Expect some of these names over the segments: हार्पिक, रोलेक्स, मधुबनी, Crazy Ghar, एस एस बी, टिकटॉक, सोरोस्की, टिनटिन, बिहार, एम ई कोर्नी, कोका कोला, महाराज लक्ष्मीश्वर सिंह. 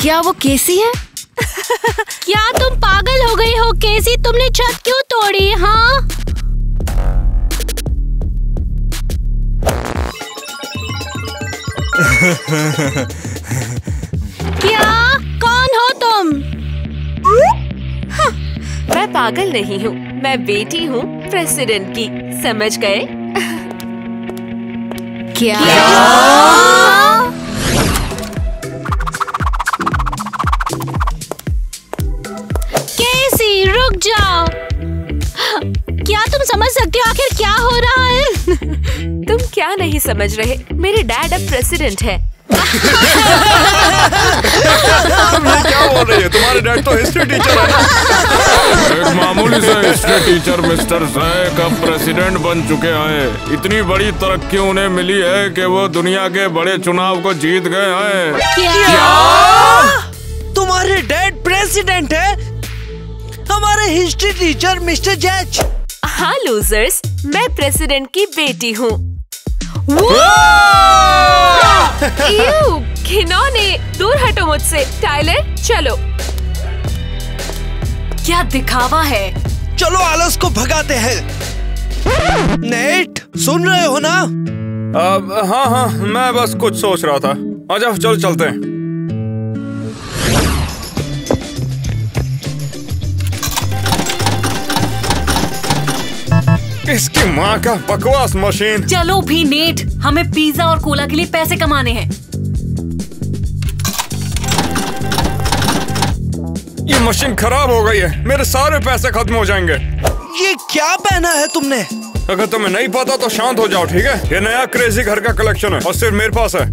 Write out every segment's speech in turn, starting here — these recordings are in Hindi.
क्या वो केसी है? क्या तुम पागल हो गई हो केसी? तुमने छत क्यों तोड़ी? हाँ क्या? कौन हो तुम? हाँ, मैं पागल नहीं हूँ, मैं बेटी हूँ प्रेसिडेंट की, समझ गए? क्या? जाओ, क्या तुम समझ सकते हो आखिर क्या हो रहा है? तुम क्या नहीं समझ रहे, मेरे डैड अब प्रेसिडेंट है। क्या हो रही है? तुम्हारे डैड तो हिस्ट्री टीचर है ना? एक मामूली से हिस्ट्री टीचर मिस्टर सैक अब प्रेसिडेंट बन चुके हैं। इतनी बड़ी तरक्की उन्हें मिली है कि वो दुनिया के बड़े चुनाव को जीत गए हैं। क्या? तुम्हारे डैड प्रेसिडेंट है? हमारे हिस्ट्री टीचर मिस्टर जैज। हाँ लूजर्स, मैं प्रेसिडेंट की बेटी हूँ। खिनौने, दूर हटो मुझसे। टाइलर चलो। क्या दिखावा है, चलो आलस को भगाते हैं। नेट, सुन रहे हो ना? हाँ हाँ, मैं बस कुछ सोच रहा था। अच्छा चलो चलते हैं। इसकी माँ का बकवास मशीन। चलो भी नेट, हमें पिज्जा और कोला के लिए पैसे कमाने हैं। ये मशीन खराब हो गई है, मेरे सारे पैसे खत्म हो जाएंगे। ये क्या पहना है तुमने? अगर तुम्हें नहीं पता तो शांत हो जाओ, ठीक है? ये नया क्रेजी घर का कलेक्शन है और सिर्फ मेरे पास है।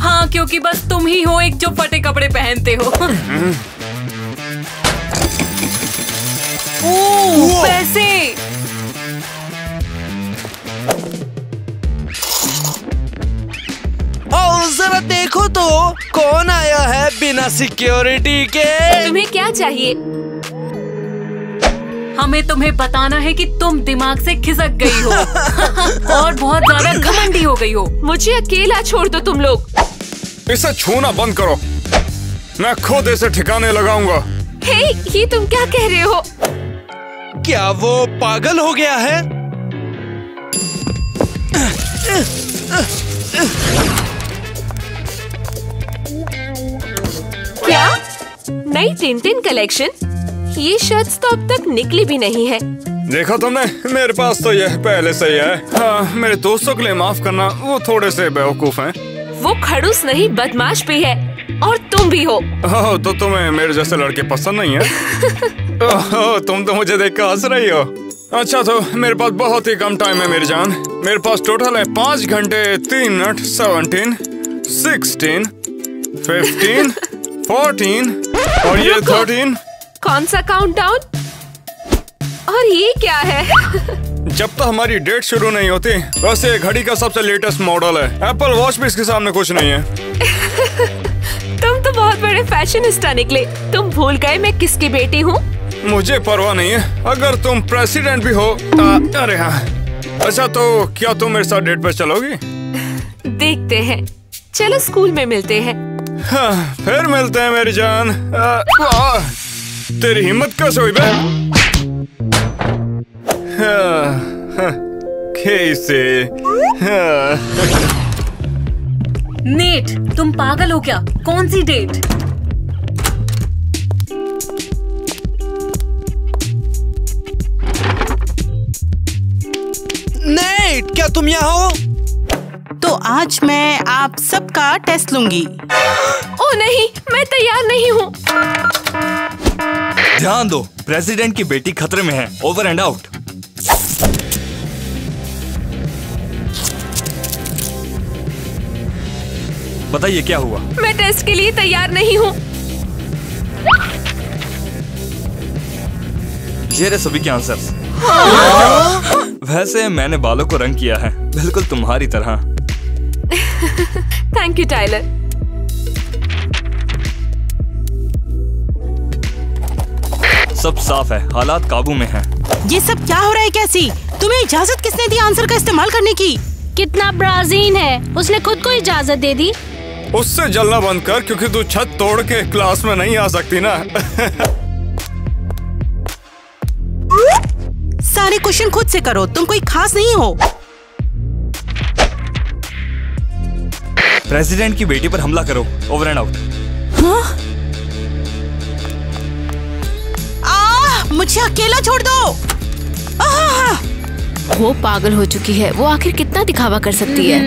हाँ, क्योंकि बस तुम ही हो एक जो फटे कपड़े पहनते हो। ओह, पैसे। जरा देखो तो कौन आया है बिना सिक्योरिटी के। तुम्हें क्या चाहिए? हमें तुम्हें बताना है कि तुम दिमाग से खिसक गई हो और बहुत ज्यादा घमंडी हो गई हो। मुझे अकेला छोड़ दो तुम लोग। इसे छूना बंद करो, मैं खुद इसे ठिकाने लगाऊंगा। हे, ये तुम क्या कह रहे हो? क्या वो पागल हो गया है? क्या? नई टिनटिन कलेक्शन? ये शर्ट्स तो अब तक निकली भी नहीं है। देखा तुमने, मेरे पास तो यह पहले से ही है। हाँ, मेरे दोस्तों के लिए माफ करना, वो थोड़े से बेवकूफ हैं। वो खड़ूस नहीं बदमाश भी है, और तुम भी हो। ओह, तो तुम्हें मेरे जैसे लड़के पसंद नहीं है? ओह, तुम तो मुझे देख कर हंस रही हो। अच्छा तो मेरे पास बहुत ही कम टाइम है मेरी जान। मेरे पास टोटल है 5 घंटे 3 मिनट, 17, 16, 15, 14 और ये 13। कौन सा काउंटडाउन? और ये क्या है? जब तक हमारी डेट शुरू नहीं होती। वैसे घड़ी का सबसे लेटेस्ट मॉडल है, एप्पल वॉच भी इसके सामने कुछ नहीं है। तुम तो बहुत बड़े फैशनिस्टा निकले। तुम भूल गए मैं किसकी बेटी हूँ? मुझे परवाह नहीं है अगर तुम प्रेसिडेंट भी हो। अरे हाँ, अच्छा तो क्या तुम मेरे साथ डेट पर चलोगी? देखते हैं, चलो स्कूल में मिलते हैं। हाँ, फिर मिलते हैं मेरी जान। तेरी हिम्मत कैसे हुई बे? नेट, तुम पागल हो क्या? कौन सी डेट? नेट, क्या तुम यहाँ हो? तो आज मैं आप सबका टेस्ट लूंगी। ओ नहीं, मैं तैयार नहीं हूँ। ध्यान दो, प्रेसिडेंट की बेटी खतरे में है। Over and out. बताइए क्या हुआ? मैं टेस्ट के लिए तैयार नहीं हूँ। ये रहे सभी के आंसर्स। वैसे मैंने बालों को रंग किया है, बिल्कुल तुम्हारी तरह। Thank you Tyler. सब साफ है, हालात काबू में है। ये सब क्या हो रहा है कैसी? तुम्हें इजाजत किसने दी आंसर का इस्तेमाल करने की? कितना ब्राजीन है, उसने खुद को इजाजत दे दी। उससे जलना बंद कर, क्योंकि तू छत तोड़ के क्लास में नहीं आ सकती ना। सारे क्वेश्चन खुद से करो, तुम कोई खास नहीं हो। प्रेसिडेंट की बेटी पर हमला करो, ओवर एंड आउट। मुझे अकेला छोड़ दो। वो पागल हो चुकी है, वो आखिर कितना दिखावा कर सकती है।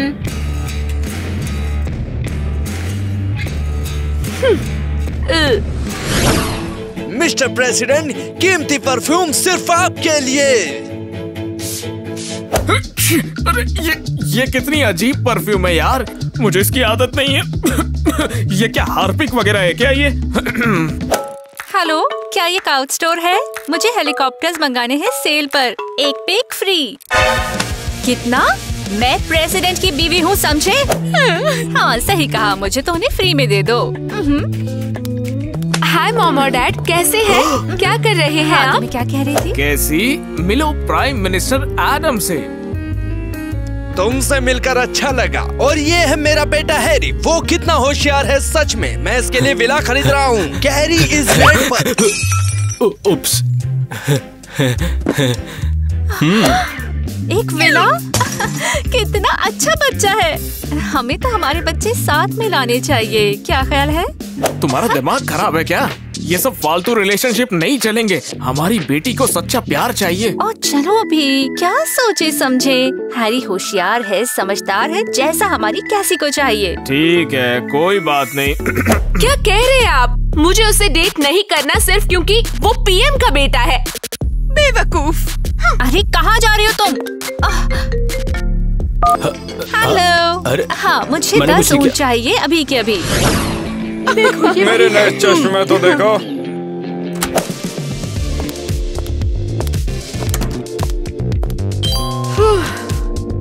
मिस्टर प्रेसिडेंट, कीमती परफ्यूम सिर्फ आपके लिए। अरे ये कितनी अजीब परफ्यूम है यार, मुझे इसकी आदत नहीं है। ये क्या हार्पिक वगैरह है क्या ये? हेलो, क्या ये काउच स्टोर है? मुझे हेलीकॉप्टर्स मंगाने हैं सेल पर, एक पे एक फ्री। कितना? मैं प्रेसिडेंट की बीवी हूँ, समझे? हाँ सही कहा, मुझे तो उन्हें फ्री में दे दो। हाय मॉम और डैड, कैसे हैं? क्या कर रहे हैं आप? मैं क्या कह रही थी? कैसी? मिलो प्राइम मिनिस्टर एडम से। तुमसे मिलकर अच्छा लगा। और ये है मेरा बेटा हैरी, वो कितना होशियार है सच में। मैं इसके लिए विला खरीद रहा हूँ। हैरी इस रेड पर। उप्स। एक विला? कितना अच्छा बच्चा है। हमें तो हमारे बच्चे साथ में लाने चाहिए, क्या ख्याल है? तुम्हारा दिमाग खराब है क्या? ये सब फालतू रिलेशनशिप नहीं चलेंगे। हमारी बेटी को सच्चा प्यार चाहिए। और चलो अभी, क्या सोचे समझे। हैरी होशियार है, समझदार है, जैसा हमारी कैसी को चाहिए। ठीक है, कोई बात नहीं। क्या कह रहे हैं आप? मुझे उससे डेट नहीं करना सिर्फ क्योंकि वो पीएम का बेटा है। बेवकूफ। अरे कहाँ जा रही हो तुम? हेलो। हाँ, मुझे 10 ऊँट चाहिए अभी के अभी। मेरे नए चश्मे तो देखो।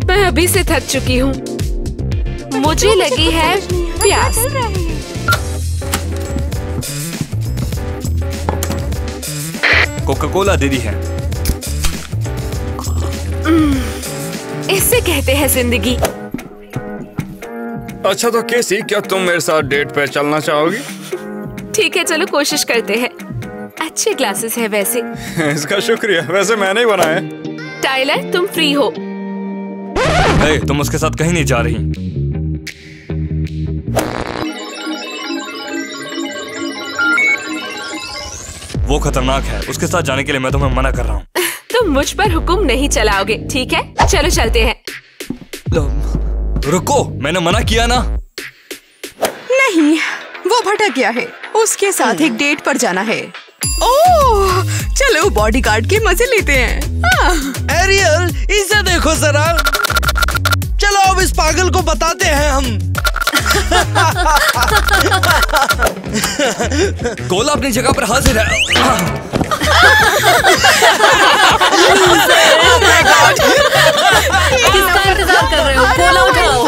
मैं अभी से थक चुकी हूँ, मुझे लगी है प्यास। कोका कोला दे दी है। इससे कहते हैं जिंदगी। अच्छा तो केसी, क्या तुम मेरे साथ डेट पे चलना चाहोगी? ठीक है, चलो कोशिश करते हैं। अच्छे ग्लासेस हैं वैसे। इसका शुक्रिया, वैसे मैंने ही बनाए। टाइलर, तुम फ्री हो। ए, तुम उसके साथ कहीं नहीं जा रही। वो खतरनाक है, उसके साथ जाने के लिए मैं तुम्हें मना कर रहा हूँ। तुम मुझ पर हुक्म नहीं चलाओगे, ठीक है? चलो चलते हैं। रुको, मैंने मना किया ना। नहीं, वो भटक गया है। उसके साथ एक डेट पर जाना है। ओह, चलो बॉडीगार्ड के मजे लेते हैं। एरियल, इसे देखो जरा। चलो अब इस पागल को बताते हैं हम। गोला अपनी जगह पर हाजिर है। कर रहे हो? गोला उठाओ।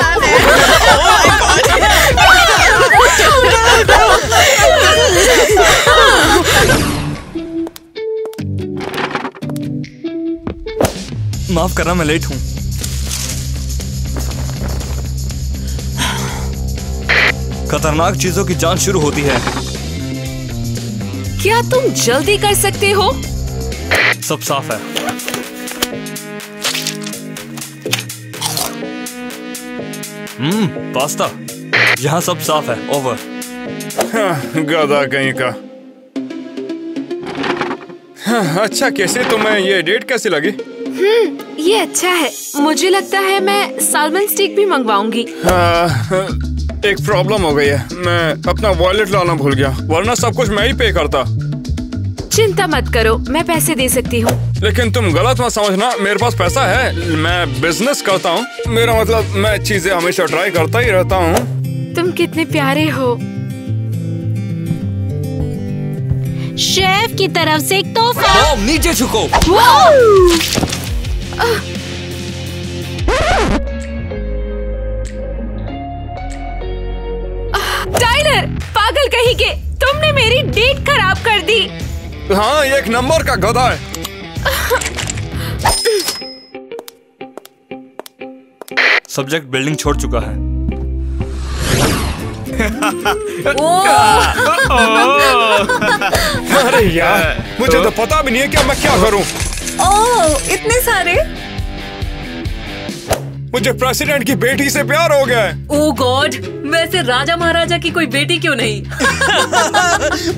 माफ करना, मैं लेट हूँ। खतरनाक चीजों की जांच शुरू होती है। क्या तुम जल्दी कर सकते हो? सब साफ है। पास्ता। यहाँ सब साफ है। ओवर। हाँ, गधा कहीं का। हाँ, अच्छा कैसे तुम्हें ये डेट कैसी लगी? ये अच्छा है। मुझे लगता है मैं साल्मन स्टिक भी मंगवाऊंगी। हाँ, एक प्रॉब्लम हो गई है, मैं अपना वॉलेट लाना भूल गया, वरना सब कुछ मैं ही पे करता। चिंता मत करो, मैं पैसे दे सकती हूँ। लेकिन तुम गलत मत समझना, मेरे पास पैसा है, मैं बिजनेस करता हूँ। मेरा मतलब मैं चीजें हमेशा ट्राई करता ही रहता हूँ। तुम कितने प्यारे हो। शेफ की तरफ से एक तोहफा। नीचे झुको। टाइलर, पागल कहीं के, तुमने मेरी डेट खराब कर दी। हाँ, एक नंबर का गधा है। सब्जेक्ट बिल्डिंग छोड़ चुका है। अरे यार मुझे तो पता भी नहीं है क्या मैं क्या करूं। ओह इतने सारे। मुझे प्रेसिडेंट की बेटी से प्यार हो गया है। ओह गॉड, वैसे राजा महाराजा की कोई बेटी क्यों नहीं?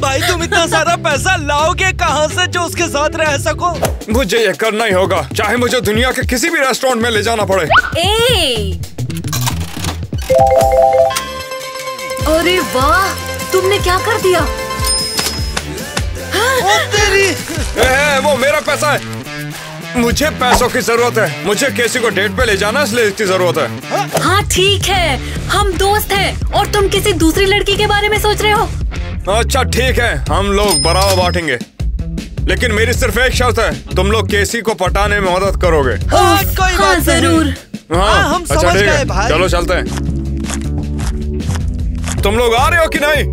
भाई तुम इतना सारा पैसा लाओगे कहाँ से जो उसके साथ रह सको? मुझे ये करना ही होगा, चाहे मुझे दुनिया के किसी भी रेस्टोरेंट में ले जाना पड़े। अरे वाह, तुमने क्या कर दिया? ओ तेरी! वो मेरा पैसा है। मुझे पैसों की जरूरत है, मुझे केसी को डेट पे ले जाना इसलिए इसकी जरूरत है। हाँ ठीक है, हम दोस्त हैं और तुम किसी दूसरी लड़की के बारे में सोच रहे हो। अच्छा ठीक है, हम लोग बराबर बांटेंगे, लेकिन मेरी सिर्फ एक शर्त है, तुम लोग केसी को पटाने में मदद करोगे। कोई हाँ, बात जरूर। हाँ हम अच्छा, समझ गए भाई। चलो चलते हैं। तुम लोग आ रहे हो कि नहीं?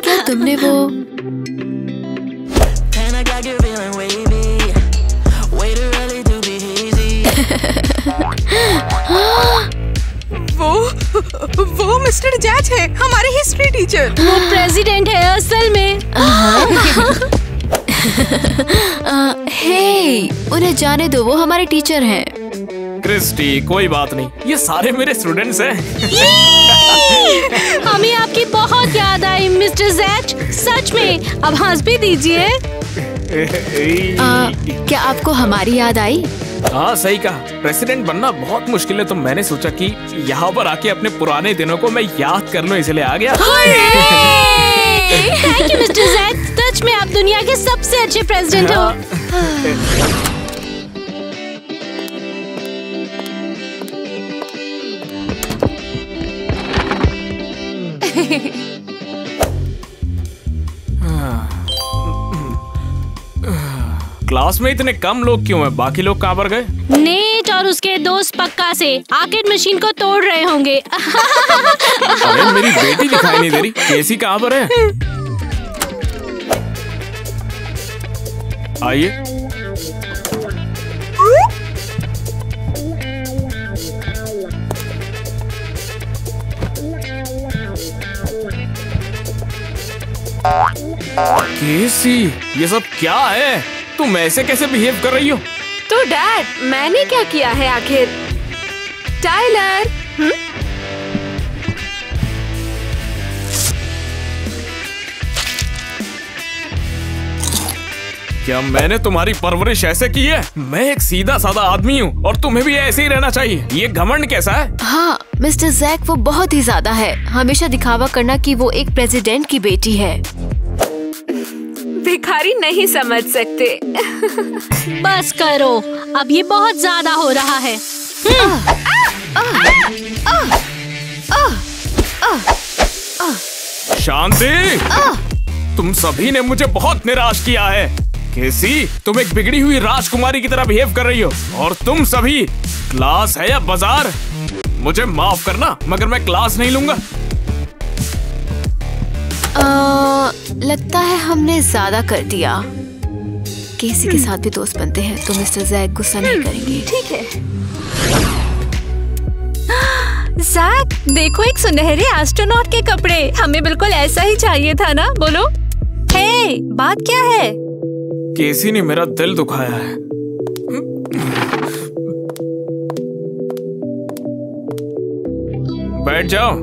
क्या तुमने वो वो मिस्टर जज है, हमारे हिस्ट्री टीचर। वो प्रेसिडेंट है असल में। हे, उन्हें जाने दो, वो हमारे टीचर हैं। क्रिस्टी कोई बात नहीं, ये सारे मेरे स्टूडेंट्स हैं। हमें आपकी बहुत याद आई मिस्टर जज, सच में। अब हंस भी दीजिए। क्या आपको हमारी याद आई? हाँ सही कहा, प्रेसिडेंट बनना बहुत मुश्किल है, तो मैंने सोचा कि यहाँ पर आके अपने पुराने दिनों को मैं याद कर लूं, इसलिए आ गया। थैंक यू मिस्टर ज़ैद, सच में आप दुनिया के सबसे अच्छे प्रेसिडेंट हो। क्लास में इतने कम लोग क्यों हैं? बाकी लोग कहाँ पर गए? नेट और उसके दोस्त पक्का से आर्केड मशीन को तोड़ रहे होंगे। अरे मेरी बेटी दिखाई नहीं दे रही, केसी कहाँ पर है? आइए। केसी, ये सब क्या है? तुम ऐसे कैसे बिहेव कर रही हो? तो डैड, मैंने क्या किया है आखिर? टाइलर, क्या मैंने तुम्हारी परवरिश ऐसे की है? मैं एक सीधा साधा आदमी हूँ और तुम्हें भी ऐसे ही रहना चाहिए। ये घमंड कैसा है? हाँ मिस्टर जैक, वो बहुत ही ज्यादा है, हमेशा दिखावा करना कि वो एक प्रेसिडेंट की बेटी है। भिखारी नहीं समझ सकते। बस करो, अब ये बहुत ज्यादा हो रहा है। शांति, तुम सभी ने मुझे बहुत निराश किया है। केसी, तुम एक बिगड़ी हुई राजकुमारी की तरह बिहेव कर रही हो। और तुम सभी, क्लास है या बाजार, मुझे माफ करना मगर मैं क्लास नहीं लूंगा। लगता है हमने ज्यादा कर दिया। केसी के साथ भी दोस्त बनते हैं तो मिस्टर जैक गुस्सा नहीं करेंगे। ठीक है जैक, देखो एक सुनहरे एस्ट्रोनॉट के कपड़े, हमें बिल्कुल ऐसा ही चाहिए था ना, बोलो। हे, बात क्या है? केसी ने मेरा दिल दुखाया है। बैठ जाओ,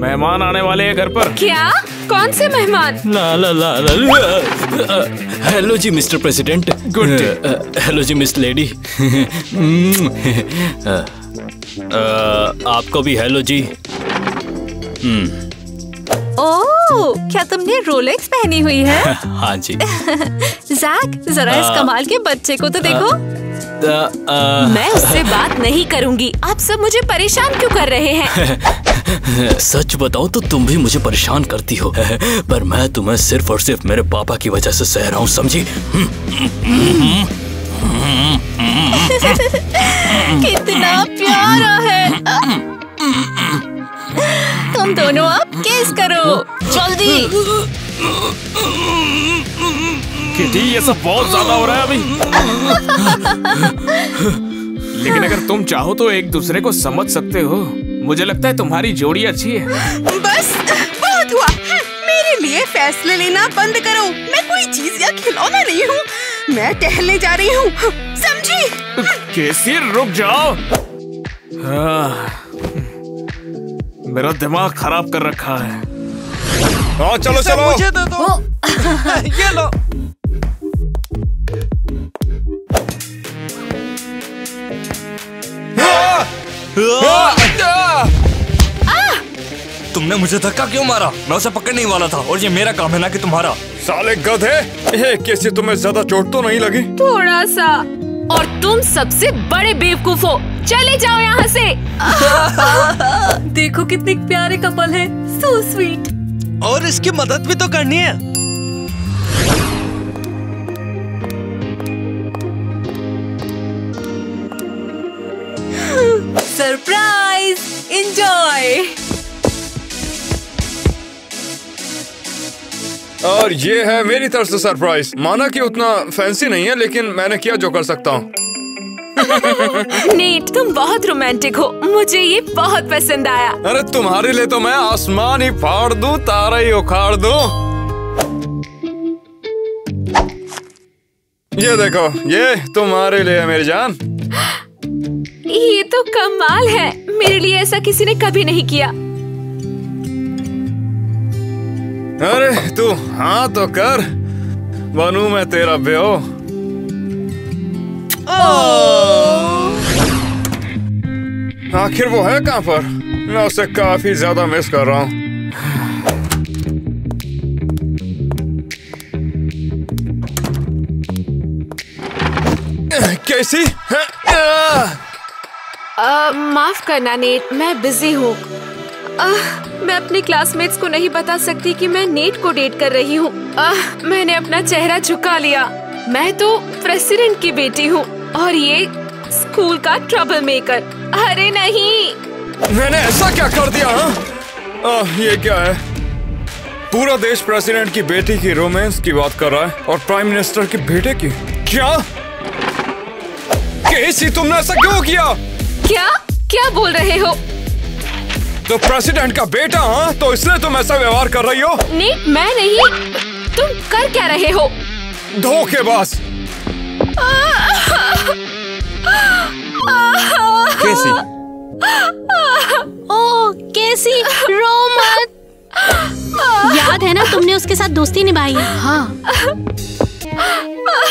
मेहमान आने वाले हैं घर पर। क्या? कौन से मेहमान? ला ला ला ला। हेलो जी mister president. Good day. Hello जी मिस लेडी। आपको भी हेलो जी। ओह, क्या तुमने रोलेक्स पहनी हुई है? हाँ जी। जैक, जरा इस कमाल के बच्चे को तो देखो। मैं उससे बात नहीं करूंगी। आप सब मुझे परेशान क्यों कर रहे हैं? सच बताओ तो तुम भी मुझे परेशान करती हो, पर मैं तुम्हें सिर्फ और सिर्फ मेरे पापा की वजह से सह रहा हूँ, समझी? कितना प्यारा है। तुम दोनों अब केस करो, जल्दी। किटी, ये सब बहुत ज्यादा हो रहा है अभी। लेकिन अगर तुम चाहो तो एक दूसरे को समझ सकते हो। मुझे लगता है तुम्हारी जोड़ी अच्छी है। बस बहुत हुआ, मेरे लिए फैसले लेना बंद करो। मैं कोई चीज या खिलौना नहीं हूँ, मैं टहलने जा रही हूँ, समझी? कैसे? रुक जाओ। मेरा दिमाग खराब कर रखा है। ओ, चलो चलो मुझे दे दो। ये लो। तुमने मुझे धक्का क्यों मारा? मैं उसे पकड़ने वाला था और ये मेरा काम है ना कि तुम्हारा। साले गधे, कैसे तुम्हें ज्यादा चोट तो नहीं लगी? थोड़ा सा। और तुम सबसे बड़े बेवकूफ हो, चले जाओ यहाँ से। देखो कितने प्यारे कपल है, सो स्वीट। और इसकी मदद भी तो करनी है। Surprise, enjoy. और ये है मेरी तरफ से सरप्राइज। माना कि उतना फैंसी नहीं है, लेकिन मैंने किया जो कर सकता हूँ। नीट, तुम बहुत रोमांटिक हो, मुझे ये बहुत पसंद आया। अरे तुम्हारे लिए तो मैं आसमान ही फाड़ दूं, तारा ही उखाड़ दूं। ये देखो, ये तुम्हारे लिए है मेरी जान। ये तो कमाल है, मेरे लिए ऐसा किसी ने कभी नहीं किया। अरे तू हाँ तो कर, बनू मैं तेरा बेओ। आखिर वो है कहाँ पर? मैं उसे काफी ज्यादा मिस कर रहा हूँ। कैसी? माफ करना नेट, मैं बिजी हूँ। मैं अपने क्लासमेट्स को नहीं बता सकती कि मैं नेट को डेट कर रही हूँ। मैंने अपना चेहरा झुका लिया। मैं तो प्रेसिडेंट की बेटी हूँ और ये स्कूल का ट्रबल मेकर। अरे नहीं, मैंने ऐसा क्या कर दिया? ये क्या है? पूरा देश प्रेसिडेंट की बेटी की रोमांस की बात कर रहा है और प्राइम मिनिस्टर के बेटे की। क्या केसी, तुमने ऐसा क्यों किया? क्या क्या बोल रहे हो? तो प्रेसिडेंट का बेटा, हाँ तो इसलिए तुम ऐसा व्यवहार कर रही हो? नहीं, मैं नहीं। तुम कर क्या रहे हो? धोखेबाज। केसी। ओह केसी, रो मत। याद है ना तुमने उसके साथ दोस्ती निभाई है? हाँ।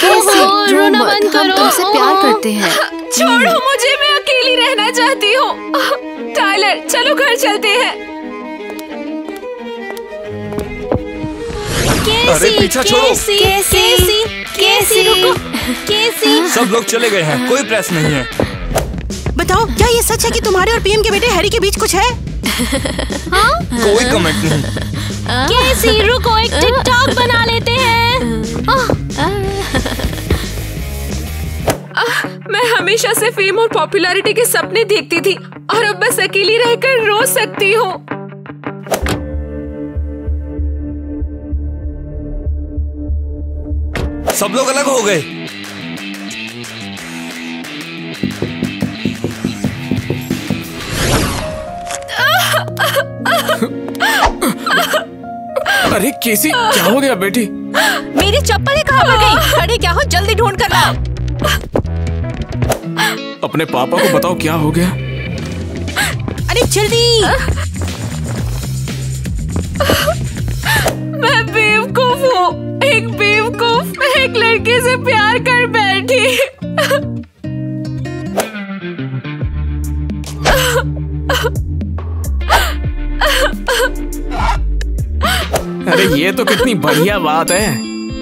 केसी, रोना बंद करो। हम तुमसे प्यार करते हैं। छोड़ो मुझे, मैं अकेली रहना चाहती हूँ। टाइलर, चलो घर चलते हैं। अरे पीछा छोड़ो। केसी रुको। केसी, सब लोग चले गए हैं, कोई प्रेस नहीं है। बताओ, क्या ये सच है कि तुम्हारे और पीएम के बेटे हैरी के बीच कुछ है? हाँ? कोई कमेंट नहीं। केसी रुको, एक टिकटॉक बना लेते हैं। मैं हमेशा से फेम और पॉपुलैरिटी के सपने देखती थी और अब बस अकेली रहकर रो सकती हूँ। सब लोग अलग हो गए। अरे केसी, क्या हो गया बेटी? मेरी चप्पलें कहाँ पर गई? खड़े क्या हो, जल्दी ढूंढ कर लाओ। अपने पापा को बताओ क्या हो गया। अरे जल्दी। मैं बेवकूफ हूँ, एक बेवकूफ एक लड़के से प्यार कर बैठी। अरे ये तो कितनी बढ़िया बात है,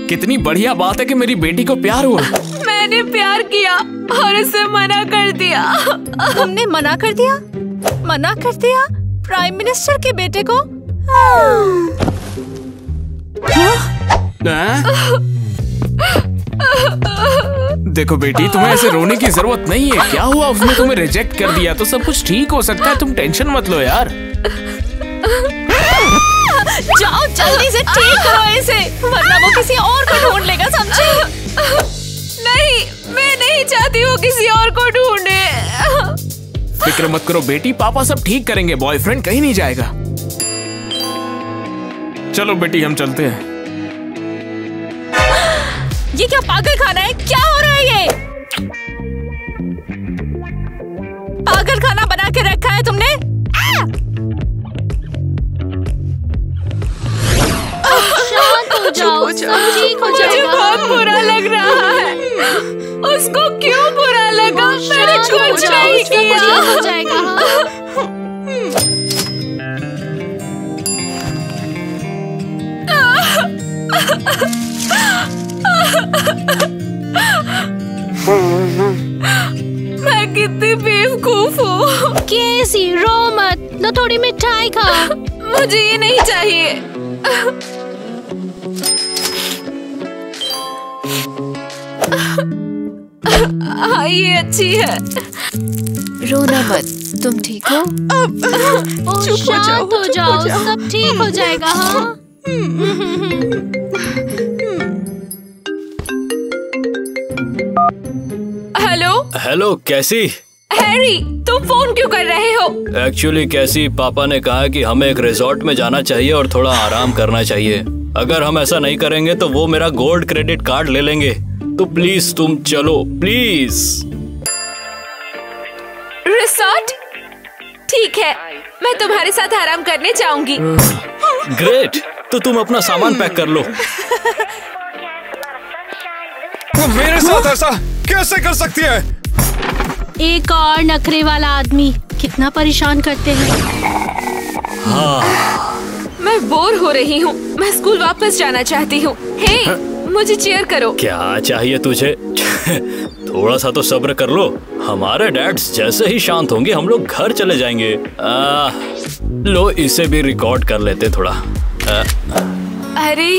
कितनी बढ़िया बात है कि मेरी बेटी को प्यार हुआ। मैंने प्यार किया और उसे मना कर दिया। तुमने मना कर दिया? मना कर दिया प्राइम मिनिस्टर के बेटे को? देखो बेटी, तुम्हें ऐसे रोने की जरूरत नहीं है। क्या हुआ, उसने तुम्हें रिजेक्ट कर दिया तो सब कुछ ठीक हो सकता है, तुम टेंशन मत लो यार। जाओ जल्दी से ठीक करो इसे, वरना वो किसी और को ढूंढ लेगा, समझे? नहीं, मैं नहीं चाहती वो किसी और को ढूंढे। फिक्र मत करो बेटी, पापा सब ठीक करेंगे, बॉयफ्रेंड कहीं नहीं जाएगा। चलो बेटी हम चलते हैं। ये क्या पागल खाना है, क्या हो रहा है ये? पागल खाना बना के रखा है तुमने। शांत हो जाओ, ठीक हो जाएगा। मुझे बहुत बुरा लग रहा है। उसको क्यों बुरा लगा? मैंने कुछ नहीं किया। ठीक हो जाएगा। मैं कितनी बेवकूफ हूँ। कैसी, रो मत, लो थोड़ी मिठाई खा। मुझे ये नहीं चाहिए। हाँ ये अच्छी है। रोना मत, तुम ठीक हो? शांत हो जाओ, सब ठीक हो जाएगा। हाँ। हेलो कैसी? हैरी तुम फोन क्यों कर रहे हो? एक्चुअली कैसी, पापा ने कहा कि हमें एक रिजॉर्ट में जाना चाहिए और थोड़ा आराम करना चाहिए। अगर हम ऐसा नहीं करेंगे तो वो मेरा गोल्ड क्रेडिट कार्ड ले लेंगे, तो प्लीज तुम चलो प्लीज। रिसॉर्ट? ठीक है, मैं तुम्हारे साथ आराम करने जाऊंगी। ग्रेट, तो तुम अपना सामान पैक कर लो। वो मेरे साथ ऐसा कैसे कर सकती है? एक और नखरे वाला आदमी, कितना परेशान करते हैं। हाँ। मैं बोर हो रही हूँ, मैं स्कूल वापस जाना चाहती हूँ। हे, मुझे चीयर करो। क्या चाहिए तुझे? थोड़ा सा तो सब्र कर लो। हमारे डैड्स जैसे ही शांत होंगे हम लोग घर चले जाएंगे। लो इसे भी रिकॉर्ड कर लेते थोड़ा। अरे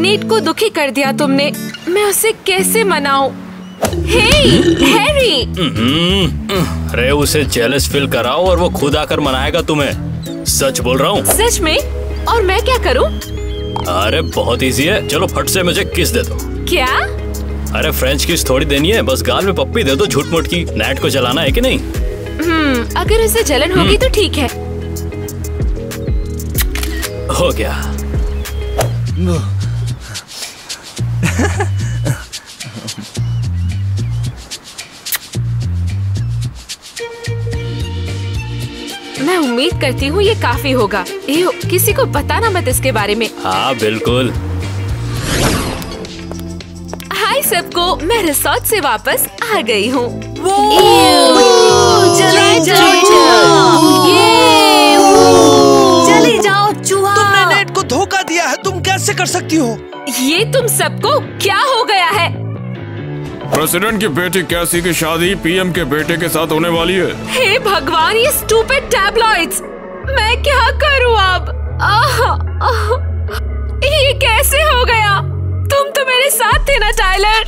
नीट को दुखी कर दिया तुमने, मैं उसे कैसे मनाऊं? हैरी, अरे उसे जेलस फील कराओ और वो खुद आकर मनाएगा तुम्हें। सच बोल रहा हूँ। सच में? और मैं क्या करूँ? अरे बहुत इजी है, चलो फट से मुझे किस दे दो। क्या? अरे फ्रेंच किस थोड़ी देनी है, बस गाल में पप्पी दे दो झूठ मूठ की। नेट को जलाना है कि नहीं? अगर उसे जलन होगी तो ठीक है। हो गया। मैं उम्मीद करती हूँ ये काफी होगा। किसी को बताना मत इसके बारे में। हाँ बिल्कुल। हाय सबको, मैं रिसॉर्ट से वापस आ गई हूँ। चले जाओ चूहा। तुमने नेट को धोखा दिया है, तुम कैसे कर सकती हो ये? तुम सबको क्या हो गया है? प्रेसिडेंट की बेटी कैसी की शादी पीएम के बेटे के साथ होने वाली है। हे भगवान, ये स्टूपिड टैबलॉइड्स, मैं क्या करूं अब? ये कैसे हो गया? तुम तो मेरे साथ थे ना टाइलर।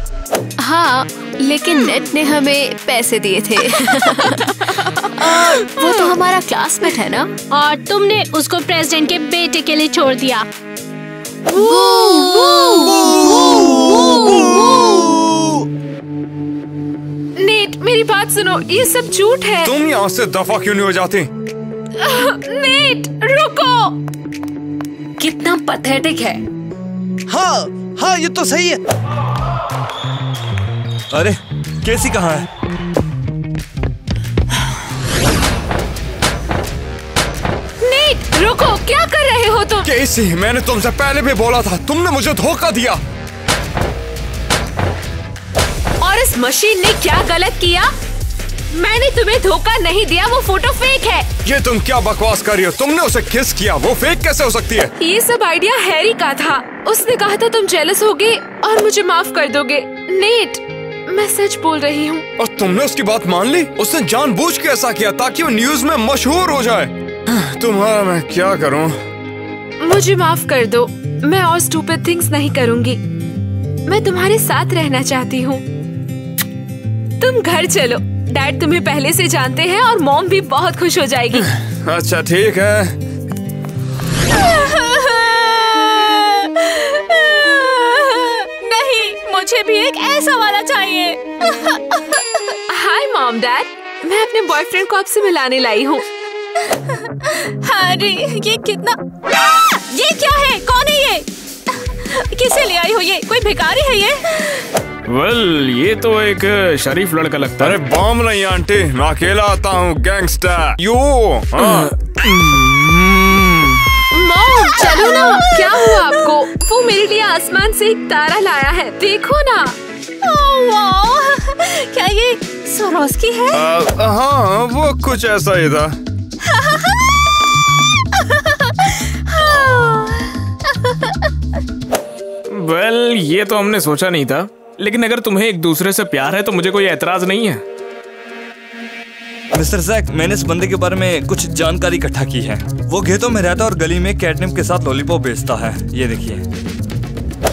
हाँ लेकिन नेट ने हमें पैसे दिए थे। वो तो हमारा क्लासमेट है ना, और तुमने उसको प्रेसिडेंट के बेटे के लिए छोड़ दिया। वो, वो, वो। नेट मेरी बात सुनो, ये सब झूठ है। तुम यहाँ से दफा क्यों नहीं हो जाती? नेट रुको, कितना पैथेटिक है। हाँ हाँ ये तो सही है। अरे कैसी कहाँ है? नेट रुको, क्या कर रहे हो तुम? कैसी, मैंने तुमसे पहले भी बोला था, तुमने मुझे धोखा दिया। इस मशीन ने क्या गलत किया? मैंने तुम्हें धोखा नहीं दिया, वो फोटो फेक है। ये तुम क्या बकवास कर रही हो? तुमने उसे किस किया, वो फेक कैसे हो सकती है? ये सब आइडिया हैरी का था, उसने कहा था तुम जेलस होगे और मुझे माफ कर दोगे। नेट मैं सच बोल रही हूँ। और तुमने उसकी बात मान ली? उसने जानबूझ के ऐसा किया ताकि वो न्यूज में मशहूर हो जाए। तुम्हारा मैं क्या करूँ? मुझे माफ कर दो, मैं और स्टूपिड थिंग्स नहीं करूँगी। मैं तुम्हारे साथ रहना चाहती हूँ। तुम घर चलो, डैड तुम्हें पहले से जानते हैं और मॉम भी बहुत खुश हो जाएगी। अच्छा ठीक है। नहीं, मुझे भी एक ऐसा वाला चाहिए। हाय मॉम डैड, मैं अपने बॉयफ्रेंड को आपसे मिलाने लाई हूँ। अरे ये कितना, ये क्या है? कौन है ये? किसे ले आई हो? ये कोई भिखारी है ये? वेल, ये तो एक शरीफ लड़का लगता है। अरे बम नहीं आंटी, मैं अकेला आता हूँ, गैंगस्टर। यो मॉम, चलो ना। क्या हुआ आपको? वो मेरे लिए आसमान से एक तारा लाया है, देखो ना। क्या ये सोरोस्की है? हाँ, वो कुछ ऐसा ही था। वेल, ये तो हमने सोचा नहीं था, लेकिन अगर तुम्हें एक दूसरे से प्यार है तो मुझे कोई एतराज नहीं है। मिस्टर जैक, मैंने इस बंदे के बारे में कुछ जानकारी इकट्ठा की है। वो घेतों में रहता है और गली में कैटनिप के साथ लॉलीपॉप बेचता है। ये देखिए।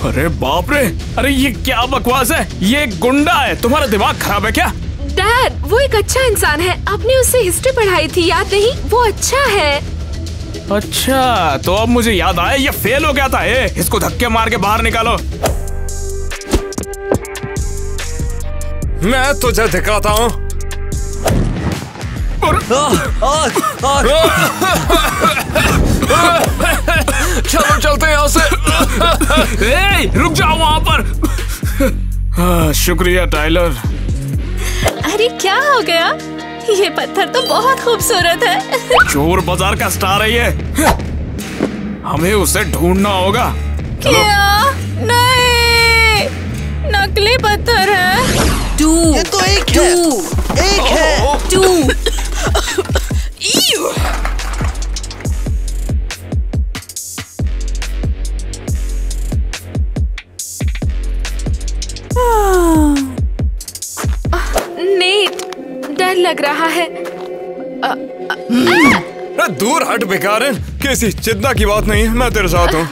अरे बाप रे, अरे ये क्या बकवास है? ये गुंडा है। तुम्हारा दिमाग खराब है क्या? डैड, वो एक अच्छा इंसान है, आपने उससे हिस्ट्री पढ़ाई थी, याद नहीं? वो अच्छा है। अच्छा, तो अब मुझे याद आया, ये फेल हो गया था। इसको धक्के मार के बाहर निकालो। मैं तुझे दिखाता हूँ। चलो चलते हैं यहाँ से। ए, रुक जाओ वहाँ पर। शुक्रिया टाइलर। अरे क्या हो गया? ये पत्थर तो बहुत खूबसूरत है। चोर बाजार का स्टार है ये, हमें उसे ढूंढना होगा। क्या? नहीं, नकली पत्थर है। टू, ये तो एक है। एक है। टू। लग रहा है। दूर हट बेकारन, किसी चिंता की बात नहीं, मैं तेरे साथ हूँ।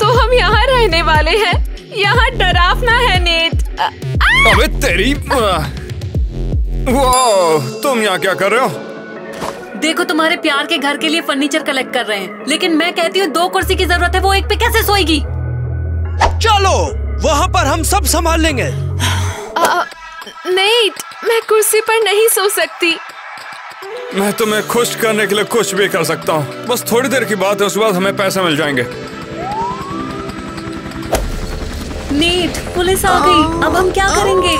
तो हम यहाँ रहने वाले हैं, यहाँ डरावना है नेट। अबे तेरी, वाह, तुम यहाँ क्या कर रहे हो? देखो, तुम्हारे प्यार के घर के लिए फर्नीचर कलेक्ट कर रहे हैं, लेकिन मैं कहती हूँ 2 कुर्सी की जरूरत है, वो एक पे कैसे सोएगी? चलो, वहाँ पर हम सब संभाल लेंगे। नेट, मैं कुर्सी पर नहीं सो सकती। मैं तुम्हें खुश करने के लिए कुछ भी कर सकता हूँ, बस थोड़ी देर की बात है, उसके बाद हमें पैसे मिल जाएंगे। नेट, पुलिस आ गई, अब हम क्या करेंगे?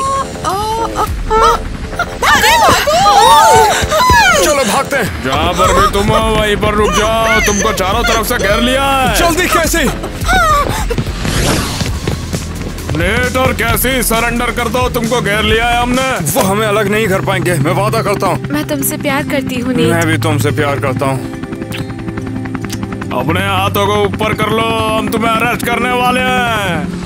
चलो भागते हैं। जहाँ पर भी तुम हो वहीं पर रुक जाओ, तुमको चारों तरफ से घेर लिया है। जल्दी कैसे? नेट और कैसी, सरेंडर कर दो, तुमको घेर लिया है हमने। वो हमें अलग नहीं कर पाएंगे, मैं वादा करता हूँ। मैं तुमसे प्यार करती हूँ। मैं भी तुमसे प्यार करता हूँ। अपने हाथों को ऊपर कर लो, हम तुम्हें अरेस्ट करने वाले हैं।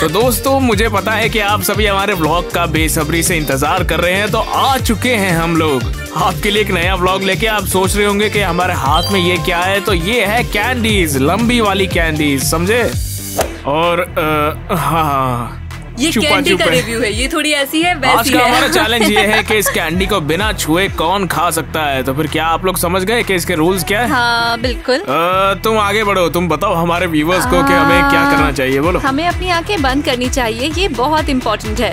तो दोस्तों, मुझे पता है कि आप सभी हमारे व्लॉग का बेसब्री से इंतजार कर रहे हैं, तो आ चुके हैं हम लोग आपके लिए एक नया व्लॉग लेके। आप सोच रहे होंगे कि हमारे हाथ में ये क्या है, तो ये है कैंडीज, लंबी वाली कैंडीज, समझे? और हाँ, ये कैंडी का रिव्यू है, ये थोड़ी ऐसी है वैसी। आज का हमारा चैलेंज ये है कि इस कैंडी को बिना छुए कौन खा सकता है। तो फिर क्या आप लोग समझ गए कि इसके रूल्स क्या है? हाँ बिल्कुल। तुम आगे बढ़ो, तुम बताओ हमारे व्यूवर्स को कि हमें क्या करना चाहिए। बोलो। हमें अपनी आंखें बंद करनी चाहिए, ये बहुत इम्पोर्टेंट है।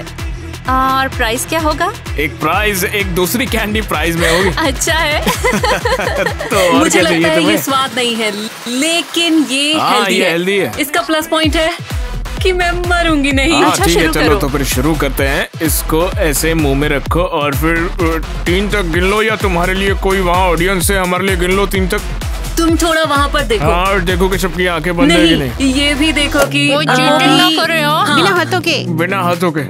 और प्राइस क्या होगा? एक प्राइस एक दूसरी कैंडी प्राइस में होगी। अच्छा है। तो और मुझे लगता है ये स्वाद नहीं है, लेकिन ये हेल्दी है, इसका प्लस पॉइंट है कि मैं मरूंगी नहीं। अच्छा, शुरू करो। चलो तो फिर शुरू करते हैं। इसको ऐसे मुंह में रखो और फिर 3 तक गिन लो, या तुम्हारे लिए कोई वहाँ ऑडियंस है, हमारे लिए गिन लो 3 तक। तुम थोड़ा वहाँ पर देखो और देखो कि सबकी आंखें बंद है कि नहीं। ये भी देखो कि वो ना कर रहे हो। हाँ। बिना हाथों के, बिना हाथों के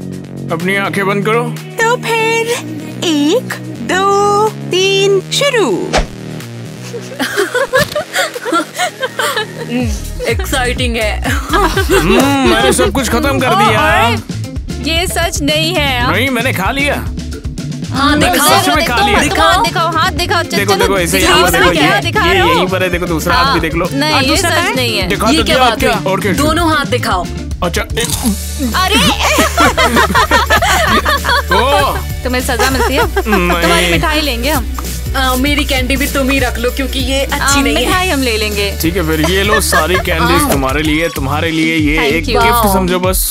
अपनी आंखें बंद करो। तो फिर 1 2 3 शुरू। एक्साइटिंग है। मैंने सब कुछ खत्म कर दिया। ये सच नहीं है। नहीं, मैंने खा लिया। हाँ दिखाओ, सच में खा लिया। दिखाओ दिखाओ, हाथ दिखाओ। देखो देखो, ऐसे यही पर है, देखो दूसरा हाथ भी देख लो। नहीं, ये सच नहीं है। दोनों हाथ दिखाओ। अच्छा अरे तुम्हें सजा मिलती है, तुम्हारी मिठाई लेंगे हम। मेरी कैंडी भी तुम ही रख लो क्योंकि ये अच्छी नहीं है। मिठाई हम ले लेंगे। ठीक है फिर ये लो सारी कैंडीज तुम्हारे लिए ये एक गिफ्ट समझो बस।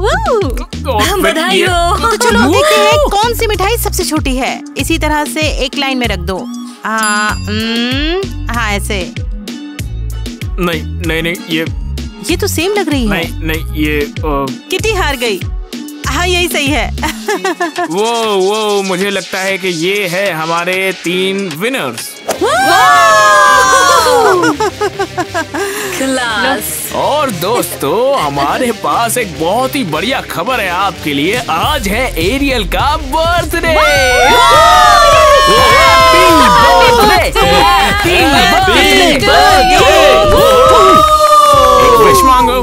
हम बधाई हो। तो चलो देखते हैं कौन सी मिठाई सबसे छोटी है। इसी तरह से एक लाइन में रख दो। हाँ ऐसे। नहीं नहीं नहीं ये तो सेम लग रही है। नहीं ये किटी हार गई। हाँ यही सही है। वो मुझे लगता है कि ये है हमारे 3 विनर्स। क्लास। और दोस्तों हमारे पास एक बहुत ही बढ़िया खबर है आपके लिए। आज है एरियल का बर्थडे। विश मांगो।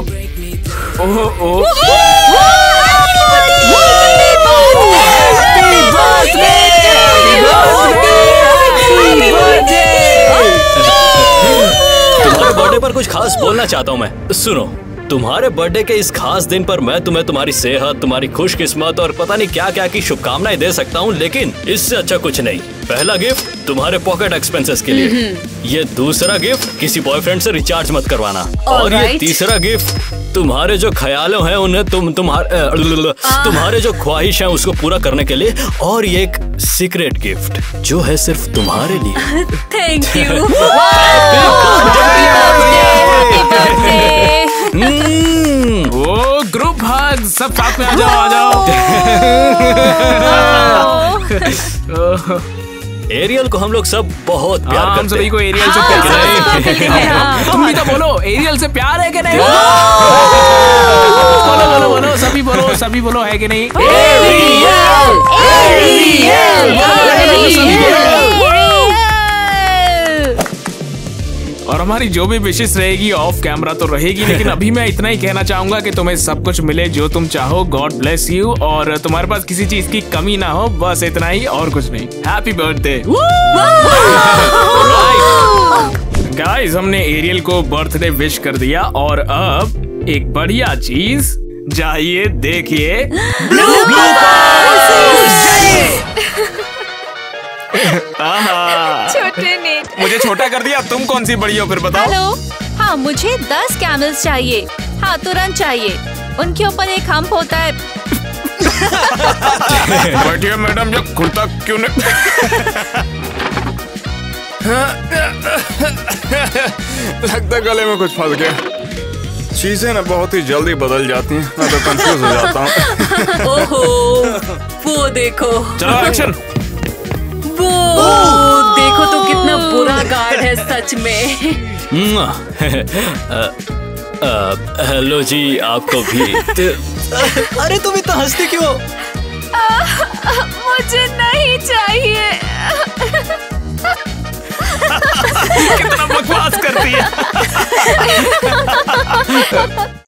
तुम्हारे बर्थडे पर कुछ खास बोलना चाहता हूँ मैं। सुनो, तुम्हारे बर्थडे के इस खास दिन पर मैं तुम्हें तुम्हारी सेहत, तुम्हारी खुशकिस्मत और पता नहीं क्या क्या की शुभकामनाएं दे सकता हूँ, लेकिन इससे अच्छा कुछ नहीं। पहला गिफ्ट तुम्हारे पॉकेट एक्सपेंसेस के लिए, ये दूसरा गिफ्ट किसी बॉयफ्रेंड से रिचार्ज मत करवाना, और ये तीसरा गिफ्ट तुम्हारे जो ख्यालों हैं उन्हें तुम्हारे जो ख्वाहिश है उसको पूरा करने के लिए, और ये एक सीक्रेट गिफ्ट जो है सिर्फ तुम्हारे लिए। Thank you. Oh group hug, सब साथ में आ जाओ। एरियल को हम लोग सब बहुत प्यार करते हैं। हम सभी को एरियल से प्यार। तुम भी तो बोलो एरियल से प्यार है कि नहीं। बोलो सभी बोलो है कि नहीं। और हमारी जो भी विशेष रहेगी ऑफ कैमरा तो रहेगी, लेकिन अभी मैं इतना ही कहना चाहूंगा कि तुम्हें सब कुछ मिले जो तुम चाहो। गॉड ब्लेस यू, और तुम्हारे पास किसी चीज की कमी ना हो, बस इतना ही और कुछ नहीं। Happy birthday guys. हमने एरियल को बर्थडे विश कर दिया और अब एक बढ़िया चीज जाइए देखिए। मुझे छोटा कर दिया, तुम कौन सी बड़ी हो फिर बताओ। हेलो, हाँ मुझे 10 कैमल्स चाहिए। हाँ तुरंत चाहिए, उनके ऊपर एक हम्प होता है। बैठिए मैडम, ये खुलता क्यों नहीं। लगता गले में कुछ फंस गया। चीजें ना बहुत ही जल्दी बदल जाती हैं, मैं तो कंफ्यूज हो जाता हूँ। ओहो वो देखो। चलो एक्शन। वो देखो तो कितना बुरा गार्ड है सच में। हेलो जी, आपको भी। अरे तुम इतना हंसते क्यों। मुझे नहीं चाहिए। कितना बकवास करती है।